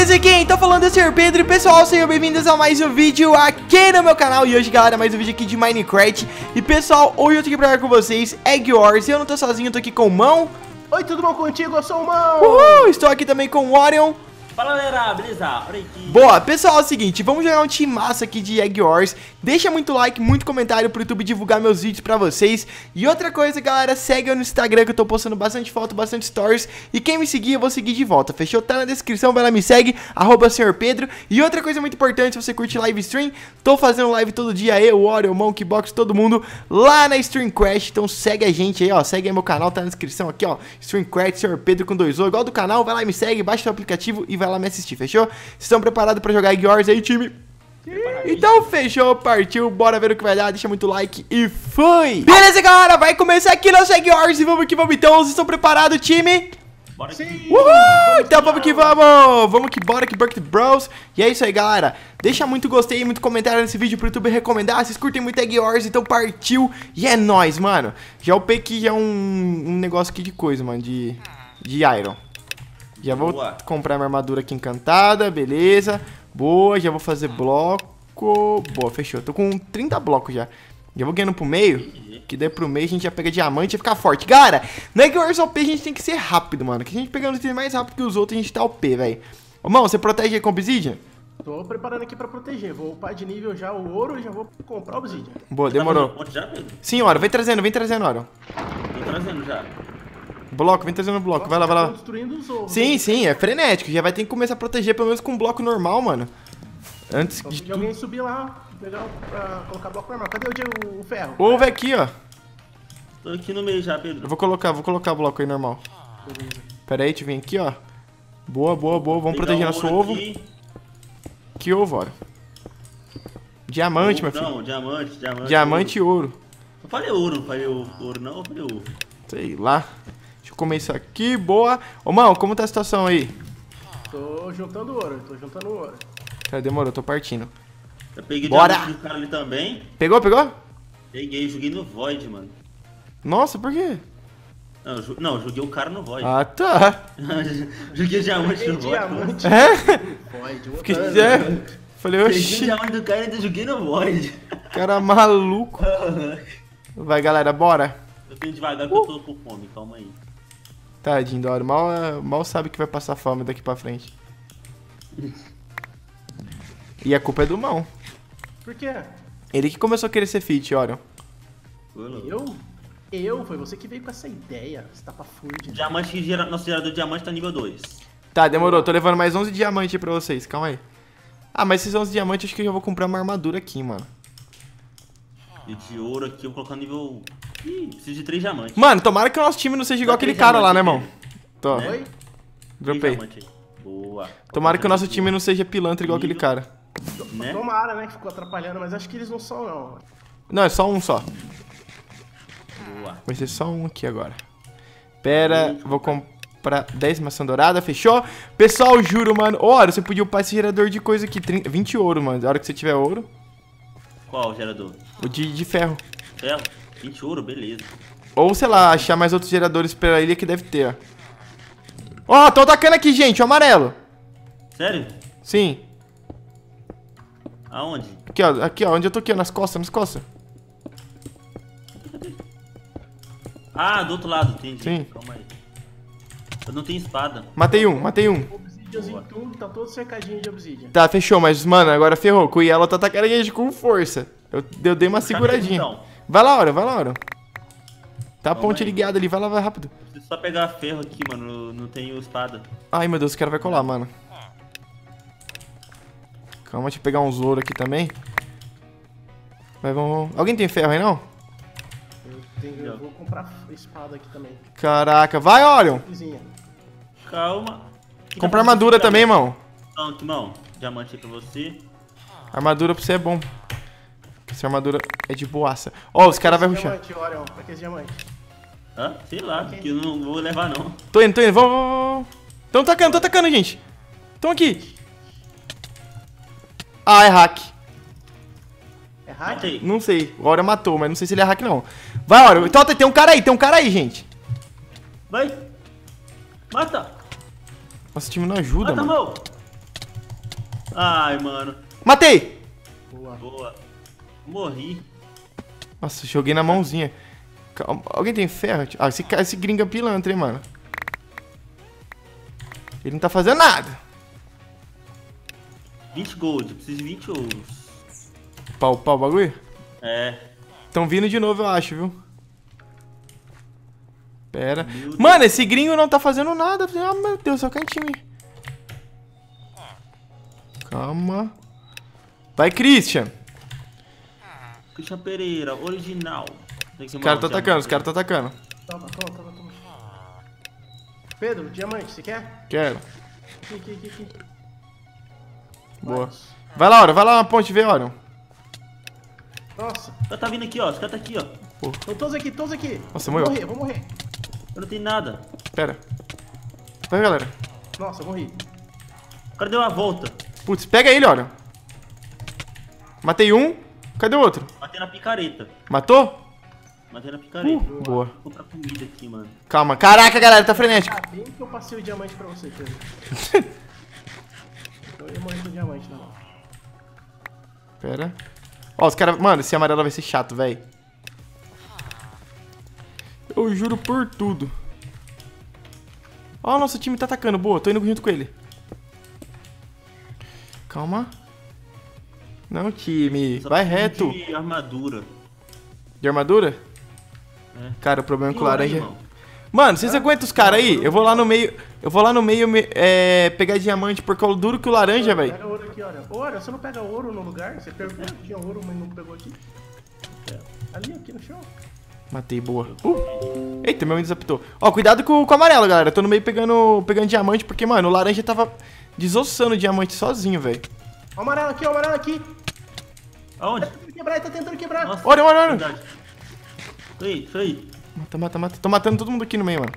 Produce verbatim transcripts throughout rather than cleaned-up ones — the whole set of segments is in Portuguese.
Beleza, quem tá falando é ser Pedro e pessoal, sejam bem-vindos a mais um vídeo aqui no meu canal. E hoje, galera, mais um vídeo aqui de Minecraft. E pessoal, hoje eu tô aqui pra falar com vocês Egg Wars, eu não tô sozinho, eu tô aqui com o Mão. Oi, tudo bom contigo? Eu sou o Mão. Uhul, estou aqui também com o Orion. Fala, galera, beleza? Boa, pessoal, é o seguinte, vamos jogar um time massa aqui de Egg Wars. Deixa muito like, muito comentário pro YouTube divulgar meus vídeos pra vocês. E outra coisa, galera, segue eu no Instagram que eu tô postando bastante foto, bastante stories. E quem me seguir, eu vou seguir de volta, fechou? Tá na descrição, vai lá, me segue, arroba senhor Pedro. E outra coisa muito importante, se você curte live stream, tô fazendo live todo dia, eu, Oreo, Monkey Box, todo mundo, lá na Stream Crash. Então segue a gente aí, ó, segue aí meu canal, tá na descrição aqui, ó, Stream Crash, senhor Pedro com dois O, igual do canal, vai lá, me segue, baixa o aplicativo e vai lá me assistir, fechou? Vocês estão preparados pra jogar Egg Wars aí, time? Então fechou, partiu, bora ver o que vai dar, deixa muito like e fui! Beleza, galera, vai começar aqui nosso Egg Wars e vamos que vamos então, vocês estão preparados, time? Bora que... Uhul! Vamos então vamos que vamos! Vamos que bora, que Burked Bros! E é isso aí, galera! Deixa muito gostei, muito comentário nesse vídeo pro YouTube recomendar. Vocês curtem muito Egg Wars, então partiu! E é nóis, mano! Já o P Q é um, um negócio aqui de coisa, mano, de, de Iron. Já vou boa. Comprar minha armadura aqui encantada, beleza. Boa, já vou fazer bloco. Boa, fechou. Tô com trinta blocos já. Já vou ganhando pro meio. Que daí pro meio a gente já pega diamante e fica forte. Galera, no Egg Wars O P a gente tem que ser rápido, mano. Que a gente pegando o mais rápido que os outros, a gente tá O P, velho. Ô, mano, você protege aí com obsidian? Tô preparando aqui pra proteger. Vou upar de nível já o ouro e já vou comprar obsidian. Boa, demorou. Sim, Oro, vem trazendo, vem trazendo, Oro. Tô trazendo já. Bloco, vem trazendo bloco, vai lá, vai lá. Sim, sim, é frenético. Já vai ter que começar a proteger pelo menos com um bloco normal, mano. Antes de tu... alguém subir lá, pegar pra colocar bloco normal. Cadê o, o ferro? Ô, vai aqui, ó. Tô aqui no meio já, Pedro. Eu vou colocar, vou colocar bloco aí normal. Beleza. Pera aí, deixa eu vir aqui, ó. Boa, boa, boa. Vamos proteger nosso ovo. Aqui. Que ovo, ó? Diamante, meu filho. Não, diamante, diamante. Diamante e ouro. Não falei ouro, não falei ouro, não, eu falei ovo. Sei lá. Deixa eu comer isso aqui, boa. Ô, mano, como tá a situação aí? Tô juntando ouro, tô juntando ouro. Cara, demorou, tô partindo. Eu peguei bora. O cara ali também. Pegou, pegou? Peguei, joguei no Void, mano. Nossa, por quê? Não, ju não joguei o cara no Void. Ah, tá. Joguei o diamante no Void. Diamante. É? Void, Fiquei, é. Falei, oxi. Peguei o diamante do cara e ainda joguei no Void. Cara maluco. Vai, galera, bora. Eu tenho devagar que uh. eu tô com fome, calma aí. Tadinho, Doro. Mal, mal sabe que vai passar fome daqui pra frente. E a culpa é do Mão. Por quê? Ele que começou a querer ser fit, Orion. Eu? Eu? Foi você que veio com essa ideia. Você tá pra fúria. Diamante que gera... Nosso gerador de diamante tá nível dois. Tá, demorou. Tô levando mais onze diamantes aí pra vocês. Calma aí. Ah, mas esses onze diamantes acho que eu já vou comprar uma armadura aqui, mano. E de ouro aqui eu vou colocar nível... Ih, preciso de três diamantes. Mano, tomara que o nosso time não seja igual aquele cara lá, né, irmão? Tô. Oi? Dropei. Boa. Tomara que o nosso time não seja pilantra igual aquele cara. Né? Tomara, né, que ficou atrapalhando, mas acho que eles não são, não. Não, é só um só. Boa. Vai ser só um aqui agora. Pera, vou comprar dez maçã dourada, fechou? Pessoal, juro, mano. Olha, você podia upar esse gerador de coisa aqui. vinte ouro, mano. A hora que você tiver ouro. Qual gerador? O de, de ferro. Ferro? vinte ouro, beleza. Ou, sei lá, achar mais outros geradores pela ilha que deve ter, ó. Ó, oh, tô atacando aqui, gente, o amarelo. Sério? Sim. Aonde? Aqui, ó, aqui, ó, onde eu tô aqui, ó, nas costas, nas costas. Ah, do outro lado, entendi. Sim. Calma aí. Eu não tenho espada. Matei um, matei um. Obsidian em tudo, tá todo cercadinho de obsidian. Tá, fechou, mas, mano, agora ferrou. Com ela tá atacando a gente com força. Eu, eu dei uma seguradinha. Vai lá, Aura, vai lá, Aura. Tá a ponte ligada ali, vai lá, vai rápido. Preciso só pegar ferro aqui, mano, não tenho espada. Ai, meu Deus, o cara vai colar, mano. Calma, deixa eu pegar uns ouro aqui também. Vai, vamos, vamos. Alguém tem ferro aí, não? Eu tenho, eu vou comprar espada aqui também. Caraca, vai, Orion. Calma. Comprar armadura também, irmão. Não, irmão, diamante aí pra você. Armadura pra você é bom. Essa armadura é de boaça. Ó, oh, os caras vão rushar. Diamante, Orion. Pra que esse diamante? Hã? Sei lá, porque eu não vou levar, não. Tô indo, tô indo. Vamos, vamos, vamos. Tão tacando, tão tacando, gente. Tão aqui. Ah, é hack. É hack? Não sei. O Orion matou, mas não sei se ele é hack, não. Vai, Orion. Então, tem um cara aí, tem um cara aí, gente. Vai. Mata. Nossa, o time não ajuda, mata, mano. Mão. Ai, mano. Matei! Boa. Boa. Morri. Nossa, joguei na mãozinha. Calma. Alguém tem ferro? Ah, esse, esse gringa pilantra, hein, mano. Ele não tá fazendo nada. vinte gold. Eu preciso de vinte ouros. Pau, pau, bagulho? É. Tão vindo de novo, eu acho, viu? Pera. Mano, esse gringo não tá fazendo nada. Ah, meu Deus, só cantinho. Calma. Vai, Christian. Christian Pereira, original. Os caras tá atacando, os caras tá atacando. Toma, toma, toma, toma. Pedro, diamante, você quer? Quero. Aqui, aqui, aqui, aqui. Boa. Vai lá, Oreo, vai lá na ponte ver, Oreo. Nossa. O cara tá vindo aqui, ó. Os caras tá aqui, ó. Pô. Tô todos aqui, todos aqui. Nossa, eu vou morrer, eu vou morrer. Eu não tenho nada. Pera. Vai, galera. Nossa, eu morri. O cara deu uma volta. Putz, pega ele, Oreo. Matei um. Cadê o outro? Matei na picareta. Matou? Matei na picareta. Uh, boa. Vou comprar comida aqui, mano. Calma. Caraca, galera, tá frenético. Ah, bem que eu passei o diamante pra você, Pedro. Eu ia morrer com o diamante na mão. Pera. Ó, os caras... Mano, esse amarelo vai ser chato, velho. Eu juro por tudo. Ó, nosso time tá atacando. Boa, tô indo junto com ele. Calma. Não, time. Vai reto. De armadura. De armadura? É. Cara, o problema é com o laranja... Mano, vocês aguentam os caras aí? Eu vou lá no meio... Eu vou lá no meio é, pegar diamante, porque é o duro que o laranja, velho. Pega ouro aqui, olha. Ouro, você não pega ouro no lugar? Você perguntou que tinha ouro, mas não pegou aqui. Ali, aqui no chão. Matei, boa. Uh. Eita, meu desapitou. Ó, cuidado com, com o amarelo, galera. Eu tô no meio pegando, pegando diamante, porque, mano, o laranja tava desossando o diamante sozinho, velho. Ó o amarelo aqui, ó o amarelo aqui. Aonde? Ele tá tentando quebrar, ele tá tentando quebrar. Nossa, olha, olha, olha. Isso aí, isso aí. Mata, mata, mata. Tô matando todo mundo aqui no meio, mano.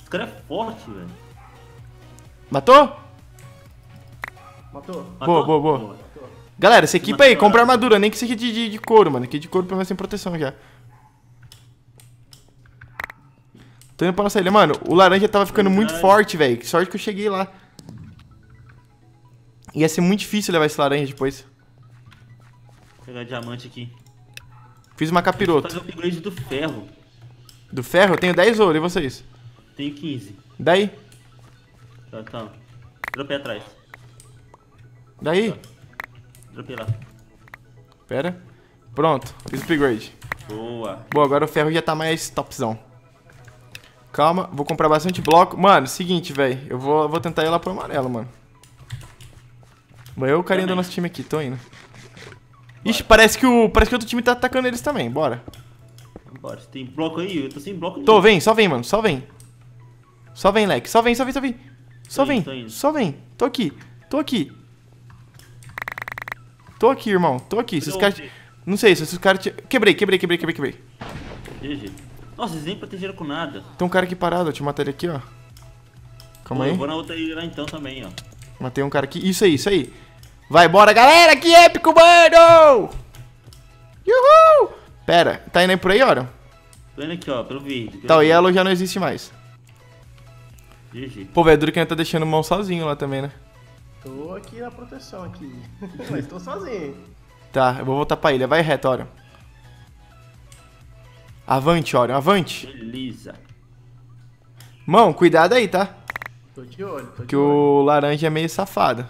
Esse cara é forte, velho. Matou? Matou. Boa, boa, boa. Boa. Galera, essa equipe aí, compra armadura. Nem que seja de, de, de couro, mano. Que de couro pelo menos tem proteção já. Tô indo pra nossa ilha. Mano, o laranja tava ficando muito forte, velho. Que sorte que eu cheguei lá. Ia ser muito difícil levar esse laranja depois. Vou pegar diamante aqui. Fiz uma capirota. Vou fazer o upgrade do ferro. Do ferro? Eu tenho dez ouro. E vocês? Tenho quinze. Daí? Tá, tá. Dropei atrás. Daí? Tá. Dropei lá. Pera. Pronto. Fiz o upgrade. Boa. Boa, agora o ferro já tá mais topzão. Calma. Vou comprar bastante bloco. Mano, seguinte, velho. Eu vou, vou tentar ir lá pro amarelo, mano. Mas eu o carinha do nosso time aqui. Tô indo. Bora. Ixi, parece que, o, parece que o outro time tá atacando eles também. Bora. Bora. Você tem bloco aí? Eu tô sem bloco. Tô, vem. Só vem, mano. Só vem. Só vem, leque. Só vem, só vem, só vem. Só vem, só vem. Só vem. Tô aqui. Tô aqui. Tô aqui, irmão. Tô aqui. Se os caras... Não sei, se os caras... Quebrei, quebrei, quebrei, quebrei, quebrei. G G. Nossa, eles nem protegeram com nada. Tem um cara aqui parado. Eu te mataria aqui, ó. Calma aí. Eu vou na outra ilha lá então também, ó. Matei um cara aqui. Isso aí, isso aí. Vai, bora, galera. Que épico, mano! Uhul! Pera. Tá indo aí por aí, Oreo? Tô indo aqui, ó. Pelo verde. Tá, o yellow já não existe mais. G G. Pô, velho, duro que ainda tá deixando o Mão sozinho lá também, né? Tô aqui na proteção aqui. Mas tô sozinho. Tá, eu vou voltar pra ilha. Vai reto, Oreo. Avante, Oreo. Avante. Beleza. Mão, cuidado aí, tá? Tô de olho, tô de que olho. O laranja é meio safado.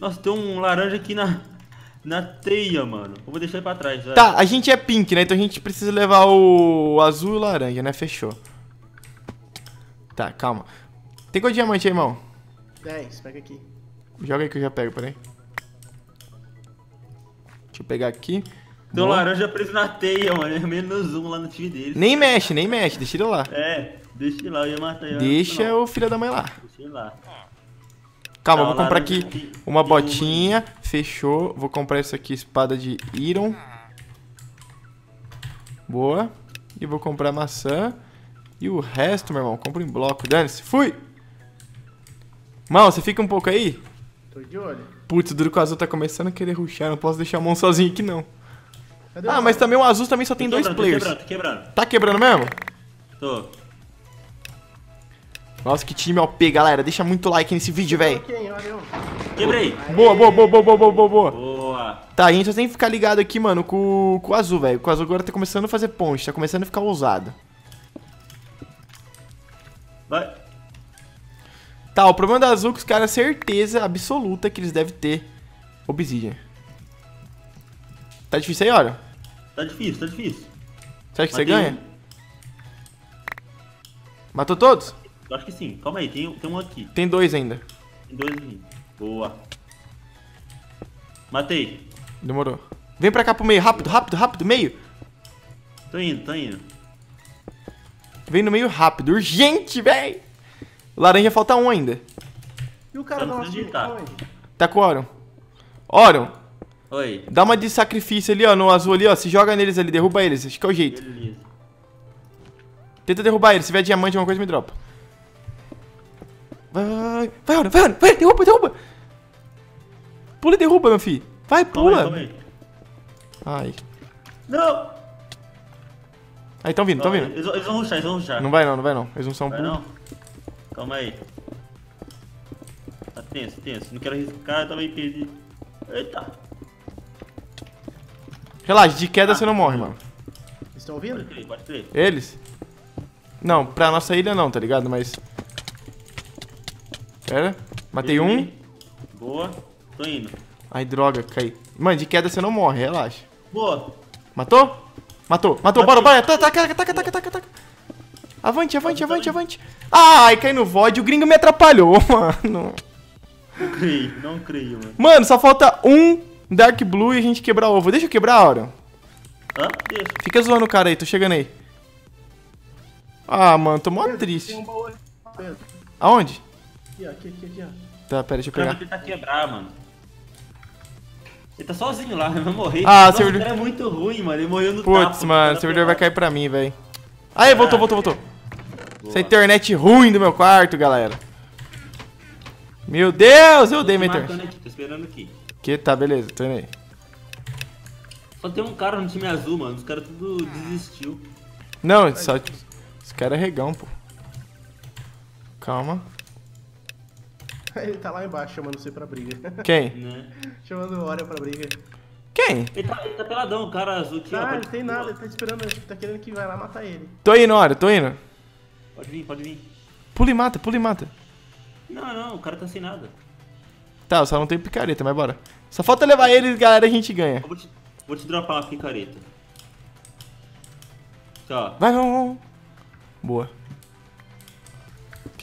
Nossa, tem um laranja aqui na, na teia, mano. Eu vou deixar ele pra trás, velho. Tá, a gente é pink, né? Então a gente precisa levar o azul e o laranja, né? Fechou. Tá, calma. Tem quanto diamante aí, irmão? dez, pega aqui. Joga aí que eu já pego, peraí. Deixa eu pegar aqui. Tem um laranja preso na teia, mano. É menos um lá no time dele. Nem mexe, nem mexe. Deixa ele lá. É, deixa ele lá. Eu ia matar ele. Deixa o filho da mãe lá. Deixa ele lá. Calma, tá, vou comprar aqui tem, uma tem botinha. Um... Fechou. Vou comprar isso aqui, espada de Iron. Boa. E vou comprar maçã. E o resto, meu irmão, compra em bloco. Dane-se, fui! Mão, você fica um pouco aí? Tô de olho. Putz, o duro que o azul tá começando a querer rushar. Não posso deixar a Mão sozinho aqui, não. Cadê ah, o mas também o azul também só tem dois players. Tô quebrando, tô quebrando. Tá quebrando mesmo? Tô. Nossa, que time O P, galera. Deixa muito like nesse vídeo, velho. Quebrei. Boa, boa, boa, boa, boa, boa, boa. Boa. Tá, a gente só tem que ficar ligado aqui, mano, com, com o azul, velho. Com o azul agora tá começando a fazer ponte, tá começando a ficar ousado. Vai. Tá, o problema do azul é que os caras, certeza absoluta que eles devem ter obsidian. Tá difícil aí, olha? Tá difícil, tá difícil. Você acha que você ganha? Matou todos? Eu acho que sim. Calma aí, tem, tem um aqui. Tem dois ainda. Tem dois ainda. Boa. Matei. Demorou. Vem pra cá pro meio, rápido, rápido, rápido, meio. Tô indo, tô indo. Vem no meio rápido, urgente, véi. Laranja falta um ainda. E o cara não acredita. Tá com o Auron. Auron. Oi. Dá uma de sacrifício ali, ó, no azul ali, ó. Se joga neles ali, derruba eles. Acho que é o jeito. Beleza. Tenta derrubar ele, se tiver diamante alguma coisa me dropa. Vai, vai, vai, vai, vai, vai, derruba, derruba. Pula e derruba, meu filho. Vai, pula. Toma aí, toma aí. Ai. Não. Aí, tão vindo, tão vindo. Eles, eles vão rushar, eles vão rushar. Não vai não, não vai não. Eles não são burros. Não. Calma aí. Tá tenso, tenso. Não quero arriscar, eu também perdi. Eita. Relaxa, de queda ah, você não morre, mano. Vocês estão ouvindo? Pode crer, pode crer. Eles? Não, pra nossa ilha não, tá ligado? Mas... Pera, matei um. Boa, tô indo. Ai, droga, caí. Mano, de queda você não morre, relaxa. Boa. Matou? Matou, matou, bora, bora. Ataca, ataca, ataca, ataca, ataca. Avante, avante, avante, avante. Ai, caí no void, o gringo me atrapalhou, mano. Não creio, não creio, mano. Mano, só falta um Dark Blue e a gente quebrar o ovo. Deixa eu quebrar, Auron. Hã? Deixa. Fica zoando o cara aí, tô chegando aí. Ah, mano, tô mó triste. Tem um baú ali. Aonde? Aqui, aqui, aqui, aqui, ó. Tá, pera, deixa eu pegar. Ele tá quebrar, mano. Ele tá sozinho lá, ele vai morrer. Ah, nossa, servidor... o cara é muito ruim, mano. Ele morreu no tapa. Putz, mano, o servidor vai cair pra mim, velho. Aí, voltou, voltou, voltou. Boa. Essa internet ruim do meu quarto, galera. Meu Deus, eu dei minha internet. Tô esperando aqui. Que tá, beleza, tô indo aí. Só tem um cara no time azul, mano. Os caras tudo desistiu. Não, só... Esse cara é regão, pô. Calma. Ele tá lá embaixo chamando você pra briga. Quem? Né? Chamando o Oreo pra briga. Quem? Ele tá, ele tá peladão, o cara azul aqui. Ah, ele tem nada, ele tá esperando, ele tá querendo que vai lá matar ele. Tô indo, Oreo, tô indo. Pode vir, pode vir. Pula e mata, pula e mata. Não, não, o cara tá sem nada. Tá, só não tem picareta, mas bora. Só falta levar eles, galera, a gente ganha. Vou te, vou te dropar uma picareta. Tchau. Vai, vamos, vamos. Boa.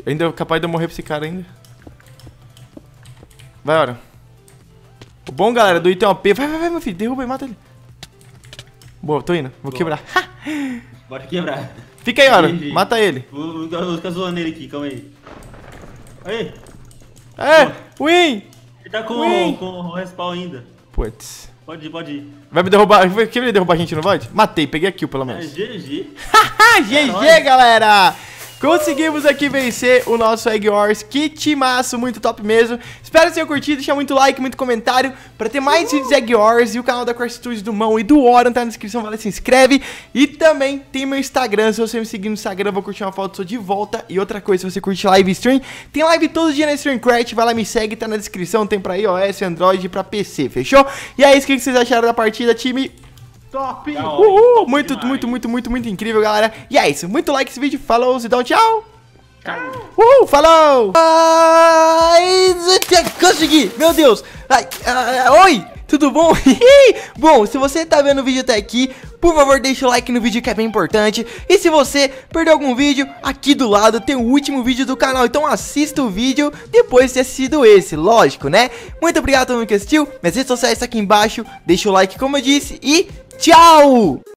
Ainda é capaz de eu morrer pra esse cara ainda. Vai, Auron. O bom, galera, do item O P. Vai, vai, vai, meu filho. Derruba e mata ele. Boa, tô indo. Vou Boa. quebrar. Bora quebrar. Fica aí, Auron. Mata ele. Vou, vou ficar zoando ele aqui. Calma aí. Aí. É. Win. Ele tá com o, com o respawn ainda. Putz. Pode ir, pode ir. Vai me derrubar. Quer ele derrubar a gente, não pode? Matei, peguei a kill pelo menos. É, G G. Haha, G G, galera! Conseguimos aqui vencer o nosso Egg Wars. Que timaço, muito top mesmo. Espero que tenham curtido, deixar muito like, muito comentário. Pra ter mais vídeos de Egg Wars e o canal da Core Studios do Mão e do Warrior tá na descrição, vai lá, se inscreve. E também tem meu Instagram, se você me seguir no Instagram, eu vou curtir uma foto, sou de volta. E outra coisa, se você curte live stream, tem live todo dia na Stream Crash, vai lá, me segue, tá na descrição. Tem pra iOS, Android e pra P C, fechou? E é isso, o que vocês acharam da partida, time? Top! Uhul! Muito, muito, muito, muito, muito incrível, galera. E é isso. Muito like esse vídeo. Falou, se dá um tchau. Tchau. Uhul, falou! Ai, consegui! Meu Deus! Ai, ai, oi! Tudo bom? Bom, se você tá vendo o vídeo até aqui, por favor, deixa o like no vídeo que é bem importante. E se você perdeu algum vídeo, aqui do lado tem o último vídeo do canal. Então assista o vídeo depois de ter assistido esse, lógico, né? Muito obrigado a todo mundo que assistiu. Minhas redes sociais estão aqui embaixo. Deixa o like, como eu disse, e... tchau!